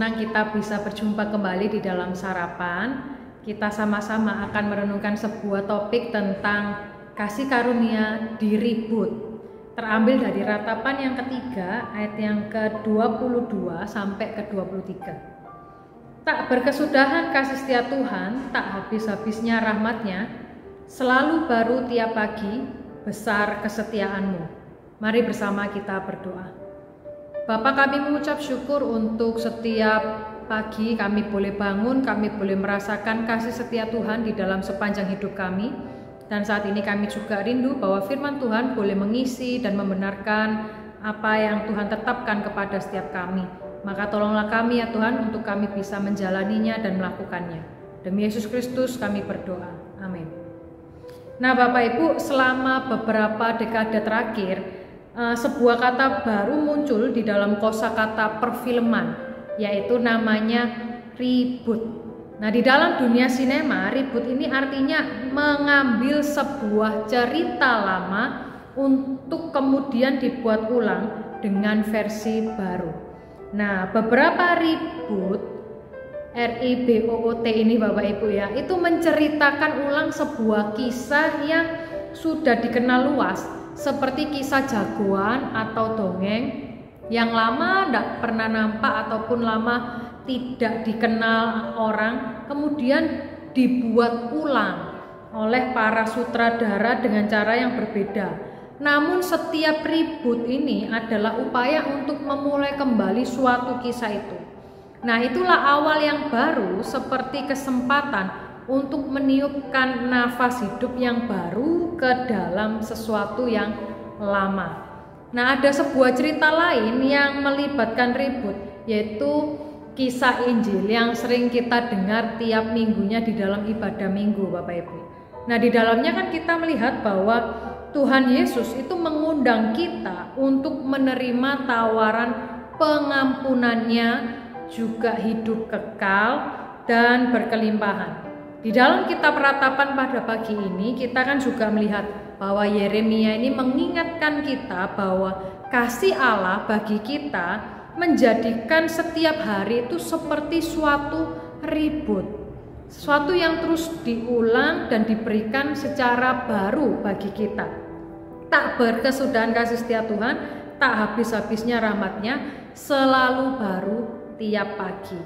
Senang kita bisa berjumpa kembali di dalam sarapan. Kita sama-sama akan merenungkan sebuah topik tentang kasih karunia diribut. Terambil dari Ratapan yang ketiga, ayat yang ke-22 sampai ke-23. Tak berkesudahan kasih setia Tuhan, tak habis-habisnya rahmatnya, selalu baru tiap pagi, besar kesetiaanmu. Mari bersama kita berdoa. Bapa, kami mengucap syukur untuk setiap pagi kami boleh bangun, kami boleh merasakan kasih setia Tuhan di dalam sepanjang hidup kami. Dan saat ini kami juga rindu bahwa firman Tuhan boleh mengisi dan membenarkan apa yang Tuhan tetapkan kepada setiap kami. Maka tolonglah kami ya Tuhan untuk kami bisa menjalaninya dan melakukannya. Demi Yesus Kristus kami berdoa. Amin. Nah Bapak Ibu, selama beberapa dekade terakhir, sebuah kata baru muncul di dalam kosakata perfilman, yaitu namanya ribut. Nah, di dalam dunia sinema, ribut ini artinya mengambil sebuah cerita lama untuk kemudian dibuat ulang dengan versi baru. Nah, beberapa ribut RIBOOT ini Bapak Ibu ya, itu menceritakan ulang sebuah kisah yang sudah dikenal luas, seperti kisah jagoan atau dongeng yang lama tidak pernah nampak ataupun lama tidak dikenal orang, kemudian dibuat ulang oleh para sutradara dengan cara yang berbeda. Namun setiap ribut ini adalah upaya untuk memulai kembali suatu kisah itu. Nah, itulah awal yang baru, seperti kesempatan untuk meniupkan nafas hidup yang baru ke dalam sesuatu yang lama. Nah, ada sebuah cerita lain yang melibatkan ribut, yaitu kisah Injil yang sering kita dengar tiap minggunya di dalam ibadah minggu Bapak Ibu. Nah, di dalamnya kan kita melihat bahwa Tuhan Yesus itu mengundang kita untuk menerima tawaran pengampunannya, juga hidup kekal dan berkelimpahan. Di dalam kitab Ratapan pada pagi ini kita kan juga melihat bahwa Yeremia ini mengingatkan kita bahwa kasih Allah bagi kita menjadikan setiap hari itu seperti suatu ribut, sesuatu yang terus diulang dan diberikan secara baru bagi kita. Tak berkesudahan kasih setia Tuhan, tak habis-habisnya rahmatnya, selalu baru tiap pagi.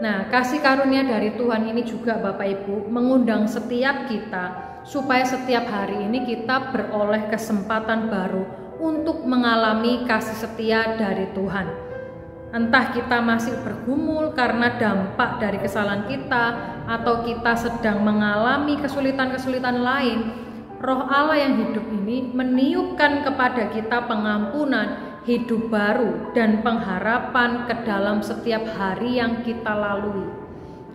Nah, kasih karunia dari Tuhan ini juga Bapak Ibu mengundang setiap kita supaya setiap hari ini kita beroleh kesempatan baru untuk mengalami kasih setia dari Tuhan. Entah kita masih bergumul karena dampak dari kesalahan kita, atau kita sedang mengalami kesulitan-kesulitan lain, Roh Allah yang hidup ini meniupkan kepada kita pengampunan, hidup baru, dan pengharapan ke dalam setiap hari yang kita lalui.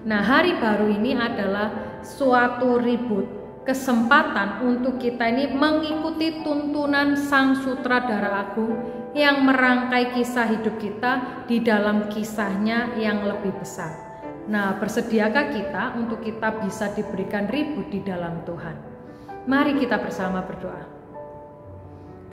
Nah, hari baru ini adalah suatu ribut, kesempatan untuk kita ini mengikuti tuntunan sang sutradara agung yang merangkai kisah hidup kita di dalam kisahnya yang lebih besar. Nah, bersediakah kita untuk kita bisa diberikan ribut di dalam Tuhan? Mari kita bersama berdoa.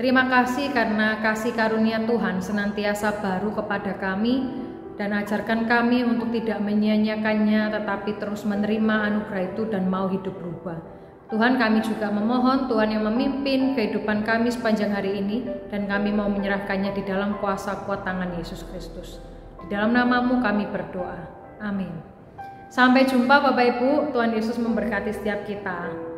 Terima kasih karena kasih karunia Tuhan senantiasa baru kepada kami, dan ajarkan kami untuk tidak menyia-nyiakannya, tetapi terus menerima anugerah itu dan mau hidup berubah. Tuhan, kami juga memohon Tuhan yang memimpin kehidupan kami sepanjang hari ini, dan kami mau menyerahkannya di dalam kuasa kuat tangan Yesus Kristus. Di dalam nama-Mu kami berdoa. Amin. Sampai jumpa Bapak Ibu, Tuhan Yesus memberkati setiap kita.